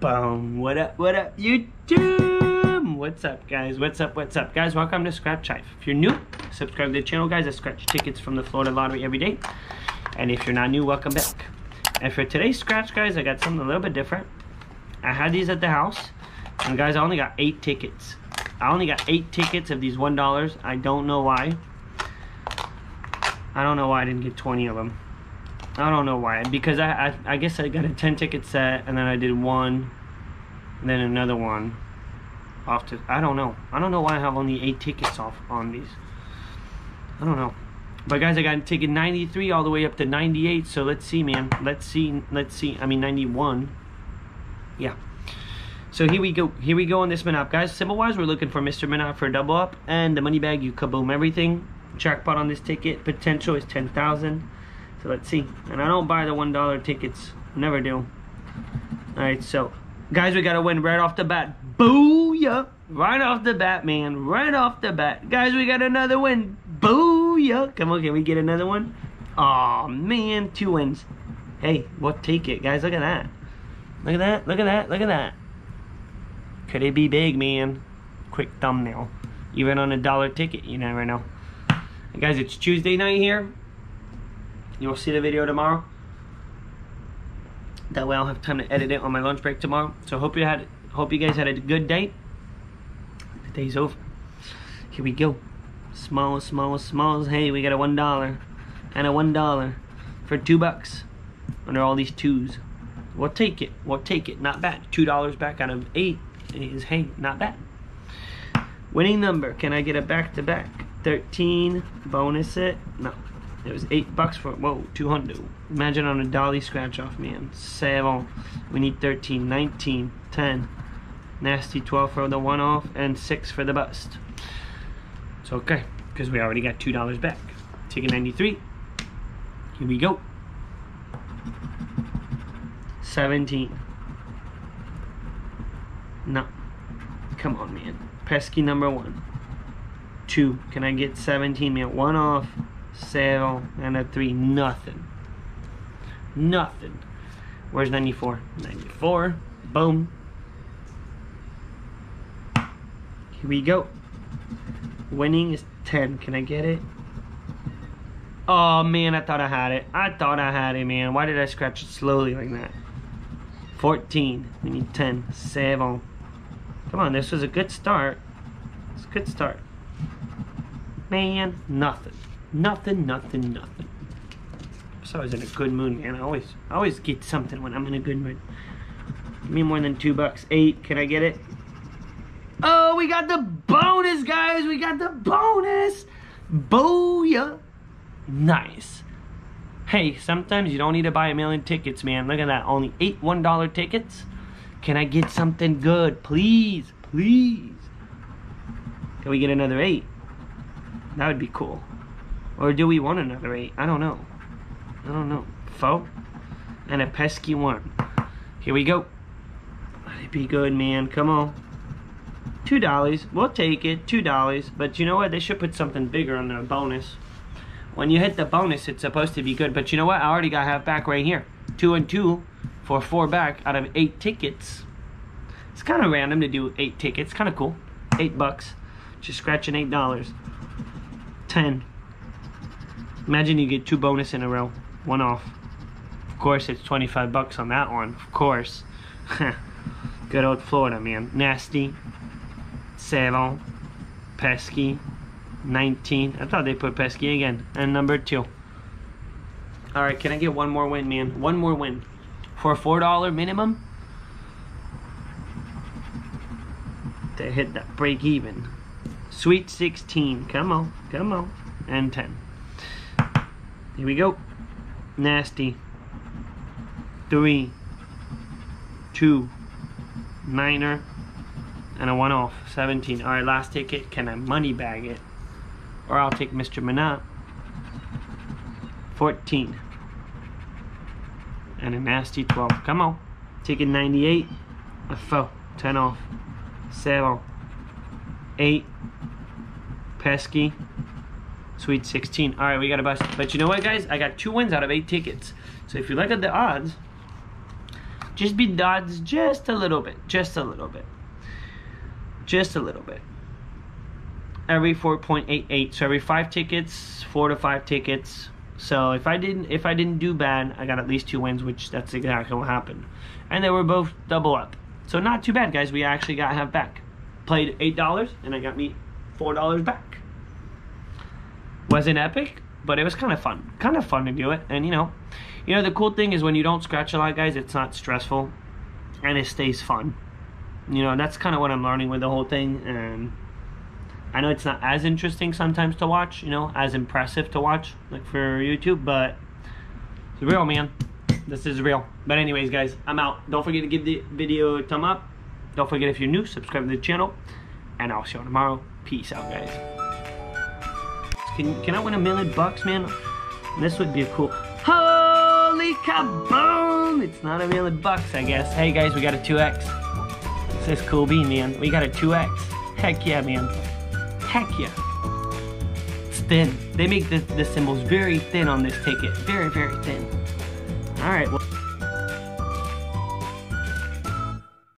Boom. What up, YouTube? What's up, guys? Welcome to Scratch Life. If you're new, subscribe to the channel, guys. I scratch tickets from the Florida Lottery every day. And if you're not new, welcome back. And for today's scratch, guys, I got something a little bit different. I had these at the house. And, guys, I only got 8 tickets. I only got 8 tickets of these $1. I don't know why. I don't know why I didn't get 20 of them. I don't know why, because I guess I got a 10 ticket set, and then I did one, and then another one off to, I don't know. I don't know why I have only 8 tickets off on these. I don't know. But guys, I got ticket 93 all the way up to 98, so let's see, man. Let's see. I mean 91. Yeah. So here we go on this Minop, guys. Symbol wise, we're looking for Mr. Minop for a double up, and the money bag, you kaboom everything. Jackpot on this ticket, potential is 10,000. So let's see. And I don't buy the $1 tickets. Never do. Alright, so guys, we gotta win right off the bat. Booyah! Right off the bat, man. Right off the bat. Guys, we got another win. Booyah! Come on, can we get another one? Aw, man, 2 wins. Hey, what ticket? Guys, look at that. Look at that, look at that, look at that. Could it be big, man? Quick thumbnail. Even on a $1 ticket, you never know. And guys, it's Tuesday night here. You'll see the video tomorrow. That way I'll have time to edit it on my lunch break tomorrow. So hope you guys had a good day. The day's over. Here we go. Smalls. Hey, we got a $1 and a $1 for $2 under all these 2s. We'll take it. Not bad. $2 back out of 8 is, hey, not bad. Winning number. Can I get a back-to-back? 13. Bonus it. No. It was $8 for, whoa, 200. Imagine on a dolly scratch off, man. 7. We need 13, 19, 10. Nasty 12 for the one off and 6 for the bust. It's okay, because we already got $2 back. Ticket 93. Here we go. 17. No. Come on, man. Pesky number 1. 2. Can I get 17, man? One off. 7 and a 3, nothing. Where's 94? 94, boom. Here we go. Winning is 10. Can I get it? Oh man, I thought I had it, man. Why did I scratch it slowly like that? 14. We need 10. 7. Come on, this was a good start. It's a good start, man. Nothing. So I was in a good mood, man. I always get something when I'm in a good mood. Give me more than $2. 8. Can I get it? Oh, we got the bonus, guys. We got the bonus. Booyah. Nice. Hey, sometimes you don't need to buy a million tickets, man. Look at that. Only 8 $1 tickets. Can I get something good? Please. Can we get another 8? That would be cool. Or do we want another 8? I don't know. 4 and a pesky 1. Here we go. Let it be good, man. Come on. $2. We'll take it. $2. But you know what? They should put something bigger on their bonus. When you hit the bonus, it's supposed to be good. But you know what? I already got half back right here. 2 and 2 for 4 back out of 8 tickets. It's kind of random to do 8 tickets. Kind of cool. $8. Just scratching $8. 10. Imagine you get 2 bonus in a row, one off. Of course, it's $25 on that one. Of course. Good old Florida, man. Nasty. 7. Pesky. 19. I thought they put pesky again. And number 2. All right, can I get one more win, man? One more win. For a $4 minimum? They hit that break even. Sweet 16. Come on. And 10. Here we go. Nasty. 3. 2. 9er. And a 1 off. 17. Alright, last ticket. Can I money bag it? Or I'll take Mr. Minop. 14. And a nasty 12. Come on. Ticket 98. A 4. 10 off. 7. 8. Pesky. Sweet 16. All right, we got a bust. But you know what, guys? I got 2 wins out of 8 tickets. So if you look at the odds, Just be dodged just a little bit, just a little bit, just a little bit. Every 4.88, so every 5 tickets, 4 to 5 tickets. So if I didn't do bad, I got at least 2 wins, which that's exactly what happened. And they were both double up. So not too bad, guys. We actually got half back. Played $8 and I got me $4 back. Wasn't epic, but it was kind of fun. Kind of fun to do it. And you know the cool thing is when you don't scratch a lot, guys, it's not stressful and it stays fun. You know, that's kind of what I'm learning with the whole thing. And I know it's not as interesting sometimes to watch, you know, as impressive to watch, like for YouTube, but it's real, man. This is real. But anyways, guys, I'm out. Don't forget to give the video a thumb up. Don't forget, if you're new, subscribe to the channel. And I'll see you tomorrow. Peace out, guys. Can I win $1 million bucks, man? This would be a cool... Holy kaboom! It's not $1 million bucks, I guess. Hey, guys, we got a 2X. This is cool bean, man. We got a 2X. Heck yeah, man. Heck yeah. It's thin. They make the symbols very thin on this ticket. Very, very thin. All right. Well